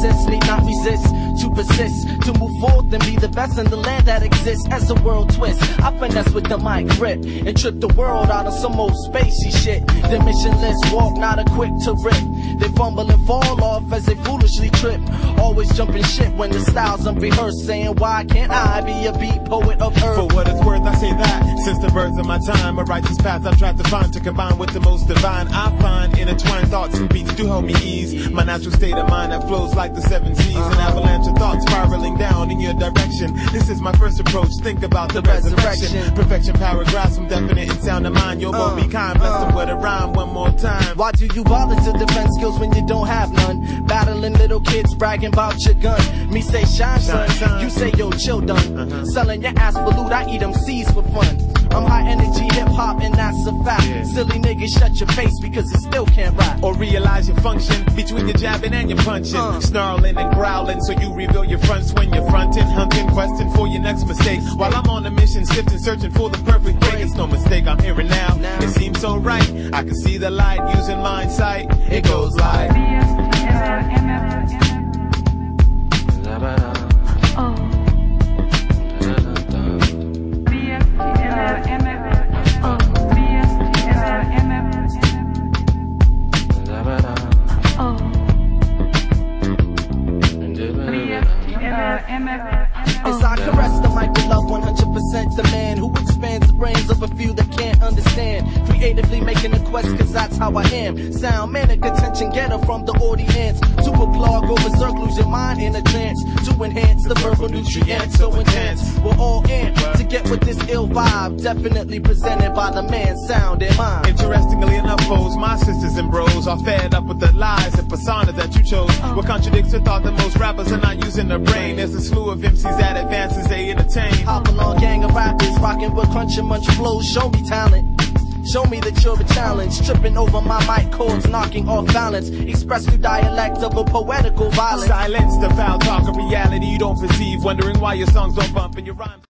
success need not resist, to persist, to move forth and be the best in the land that exists. As the world twists, I finesse with the mic grip and trip the world out of some old spacey shit. They're missionless, walk, not equipped to rip. They fumble and fall off as they foolishly trip, always jumping shit when the style's unrehearsed, saying why can't I be a beat poet of earth? For what it's worth, I say that since the birds of my time, a righteous path I've tried to find, to combine with the most divine. I find intertwined thoughts and beats do help me ease my natural state of mind that flows like the 7 seas. An avalanche of thoughts spiraling down in your direction. This is my first approach, think about the resurrection. Perfection paragraphs from definite and sound of mind. You'll both be kind, bless them with a rhyme one more time. Why do you bother to defend skills when you don't have none? Battling little kids, bragging about your gun. Me say shine, son, you say yo chill done. Selling your ass for loot, I eat them seeds for fun. I'm high energy hip hop and that's a fact. Silly niggas, shut your face because it still can't rap. Or realize your function between your jabbing and your punching, snarling and growling so you reveal your fronts when you're fronting, hunting, questing for your next mistake. While I'm on a mission, sifting, searching for the perfect thing. It's no mistake, I'm here and now. It seems so right. I can see the light using my sight. It goes live. As I caress the mic with love, 100% the man who expands the brains of a few that can't understand. Creatively making a quest, cause that's how I am. Sound manic, attention getter from the audience. To applaud, go berserk, lose your mind in a trance. To enhance the verbal nutrients so intense. We're all in to get with this ill vibe, definitely presented by the man, sound and mind. Interestingly enough, foes, my sisters and bros are fed up with the lies and personas that you chose. What contradicts the thought that most rappers are not using their brain. There's a slew of MCs that advances they entertain. Hop along, gang of rappers, rockin' with crunch and munch flows. Show me talent, show me that you're a challenge. Tripping over my mic cords, knocking off balance. Express through dialect of a poetical violence. Silence the foul talk of reality you don't perceive, wondering why your songs don't bump and your rhymes